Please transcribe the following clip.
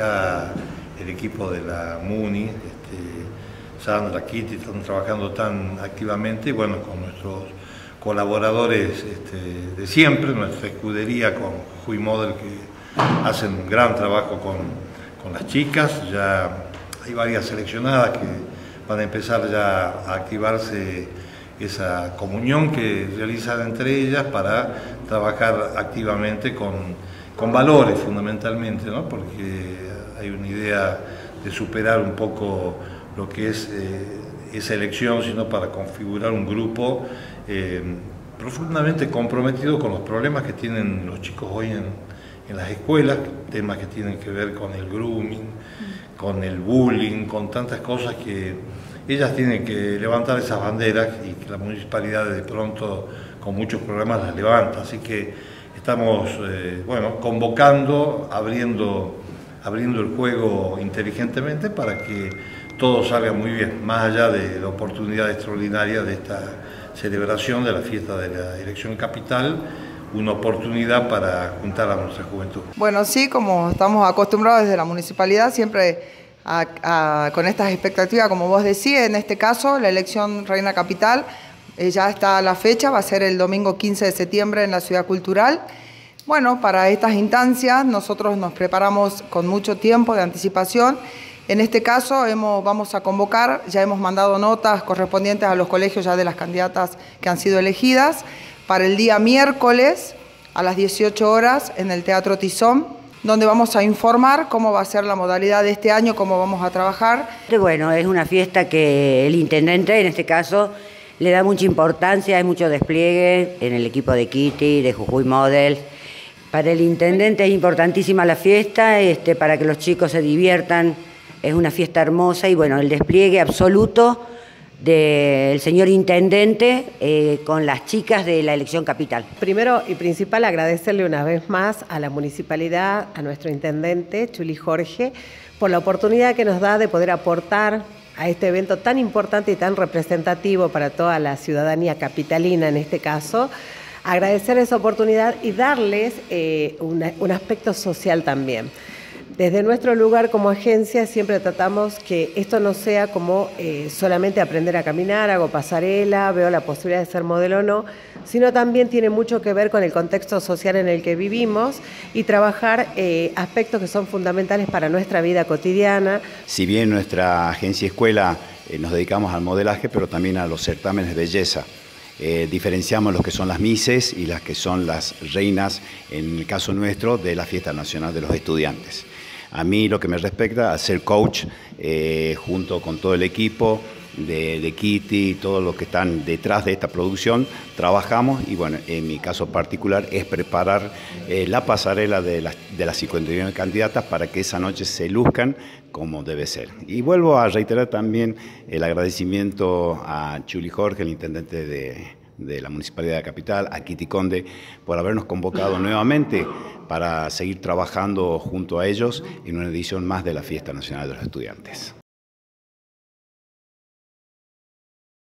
acá el equipo de la MUNI, Sandra, Kitty, están trabajando tan activamente, y bueno, con nuestros colaboradores de siempre, nuestra escudería con Jujuy Model, que hacen un gran trabajo con las chicas. Ya hay varias seleccionadas que van a empezar ya a activarse esa comunión que realizan entre ellas para trabajar activamente con valores fundamentalmente, ¿no? Porque hay una idea de superar un poco lo que es esa elección, sino para configurar un grupo profundamente comprometido con los problemas que tienen los chicos hoy en las escuelas, temas que tienen que ver con el grooming, con el bullying, con tantas cosas que ellas tienen que levantar esas banderas y que la municipalidad de pronto con muchos programas las levanta. Así que estamos bueno, convocando, abriendo el juego inteligentemente para que todo salga muy bien, más allá de la oportunidad extraordinaria de esta celebración de la fiesta de la elección capital, una oportunidad para juntar a nuestra juventud. Bueno, sí, como estamos acostumbrados desde la municipalidad, siempre con estas expectativas, como vos decís, en este caso, la elección Reina Capital, ya está la fecha, va a ser el domingo 15 de septiembre en la Ciudad Cultural. Bueno, para estas instancias nosotros nos preparamos con mucho tiempo de anticipación. En este caso vamos a convocar, ya hemos mandado notas correspondientes a los colegios ya de las candidatas que han sido elegidas, para el día miércoles a las 18 horas en el Teatro Tizón, donde vamos a informar cómo va a ser la modalidad de este año, cómo vamos a trabajar. Bueno, es una fiesta que el intendente, en este caso, le da mucha importancia, hay mucho despliegue en el equipo de Kitty, de Jujuy Model. Para el intendente es importantísima la fiesta, para que los chicos se diviertan, es una fiesta hermosa y bueno, el despliegue absoluto del señor intendente con las chicas de la elección capital. Primero y principal, agradecerle una vez más a la municipalidad, a nuestro intendente Chuli Jorge, por la oportunidad que nos da de poder aportar a este evento tan importante y tan representativo para toda la ciudadanía capitalina en este caso. Agradecer esa oportunidad y darles un aspecto social también. Desde nuestro lugar como agencia siempre tratamos que esto no sea como solamente aprender a caminar, hago pasarela, veo la posibilidad de ser modelo o no, sino también tiene mucho que ver con el contexto social en el que vivimos y trabajar aspectos que son fundamentales para nuestra vida cotidiana. Si bien nuestra agencia escuela nos dedicamos al modelaje, pero también a los certámenes de belleza. Diferenciamos los que son las misses y las que son las reinas, en el caso nuestro, de la Fiesta Nacional de los Estudiantes. A mí lo que me respecta a ser coach junto con todo el equipo de Kitty y todos los que están detrás de esta producción, trabajamos y bueno, en mi caso particular es preparar la pasarela de las 51 candidatas para que esa noche se luzcan como debe ser. Y vuelvo a reiterar también el agradecimiento a Chuli Jorge, el intendente de la Municipalidad de la Capital, a Kitty Conde, por habernos convocado nuevamente para seguir trabajando junto a ellos en una edición más de la Fiesta Nacional de los Estudiantes.